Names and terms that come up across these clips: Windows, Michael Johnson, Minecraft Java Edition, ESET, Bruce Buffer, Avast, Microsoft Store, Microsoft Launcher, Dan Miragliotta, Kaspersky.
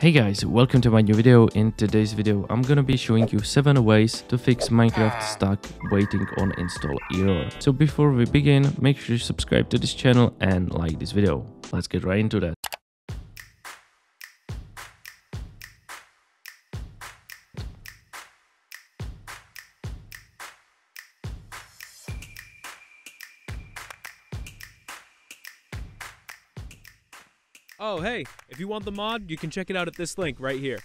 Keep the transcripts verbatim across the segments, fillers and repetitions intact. Hey guys, welcome to my new video. In today's video, I'm gonna be showing you seven ways to fix Minecraft stuck waiting on install error. So before we begin, make sure you subscribe to this channel and like this video. Let's get right into that. Oh, hey, if you want the mod, you can check it out at this link right here.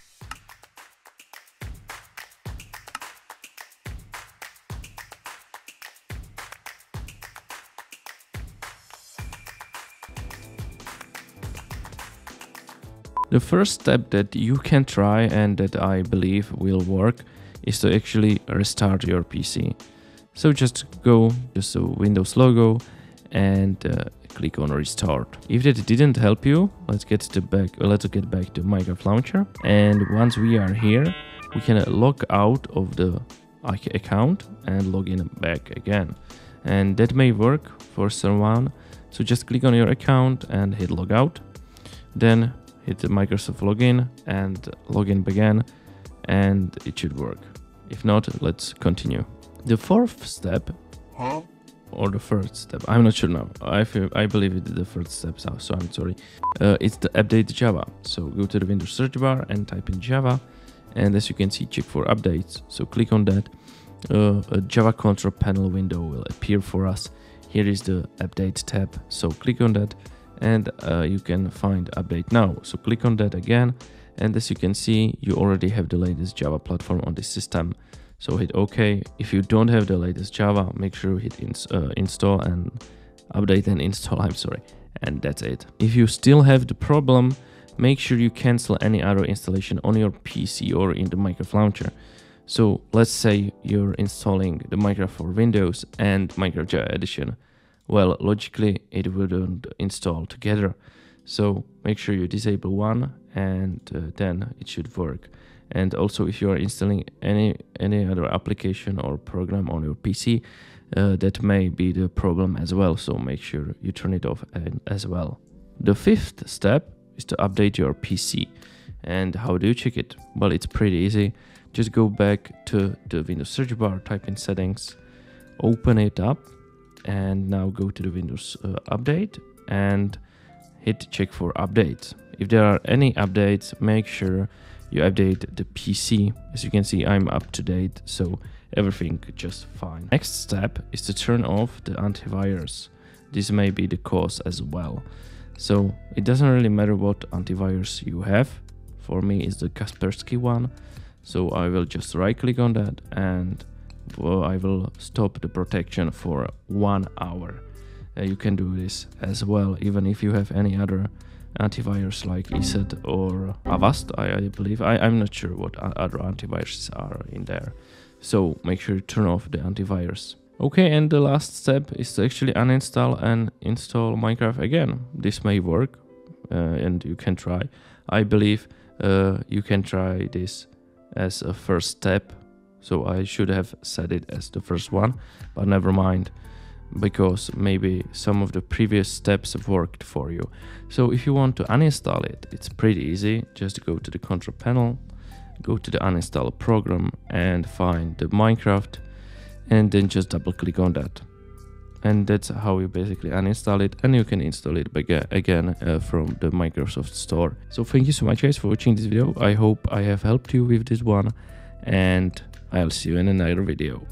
The first step that you can try and that I believe will work is to actually restart your P C. So just go, just the Windows logo and uh, click on restart. If that didn't help you, let's get to back let's get back to Microsoft Launcher, and once we are here we can log out of the account and log in back again, and that may work for someone. So just click on your account and hit log out, then hit the Microsoft login and login again, and it should work. If not, let's continue. The fourth step huh? or the third step, I'm not sure now. I feel, I believe it's the third step now, so I'm sorry. Uh, it's the update Java. So go to the Windows search bar and type in Java, and as you can see, check for updates. So click on that. Uh, a Java control panel window will appear for us. Here is the update tab. So click on that, and uh, you can find update now. So click on that again, and as you can see, you already have the latest Java platform on this system. So hit OK. If you don't have the latest Java, make sure you hit ins uh, install and update and install, I'm sorry. And that's it. If you still have the problem, make sure you cancel any other installation on your P C or in the Minecraft Launcher. So let's say you're installing the Minecraft for Windows and Minecraft Java Edition. Well, logically, it wouldn't install together. So make sure you disable one, and uh, then it should work. And also, if you are installing any any other application or program on your P C, uh, that may be the problem as well, so make sure you turn it off as well. The fifth step is to update your P C. And how do you check it? Well, it's pretty easy. Just go back to the Windows search bar, type in settings, open it up, and now go to the Windows uh, update and hit check for updates. If there are any updates, make sure you update the P C. As you can see, I'm up to date, so everything just fine. Next step is to turn off the antivirus. This may be the cause as well. So it doesn't really matter what antivirus you have. For me, it's the Kaspersky one. So I will just right click on that, and I will stop the protection for one hour. Uh, you can do this as well, even if you have any other antivirus like ESET or Avast, I, I believe. I, I'm not sure what other antiviruses are in there. So make sure you turn off the antivirus. Okay, and the last step is to actually uninstall and install Minecraft again. This may work, uh, and you can try. I believe uh, you can try this as a first step. So I should have set it as the first one, but never mind, because maybe some of the previous steps worked for you. So if you want to uninstall it, it's pretty easy. Just go to the control panel, go to the uninstall program and find the Minecraft, and then just double click on that. And that's how you basically uninstall it, and you can install it again uh, from the Microsoft Store. So thank you so much guys for watching this video. I hope I have helped you with this one, and I'll see you in another video.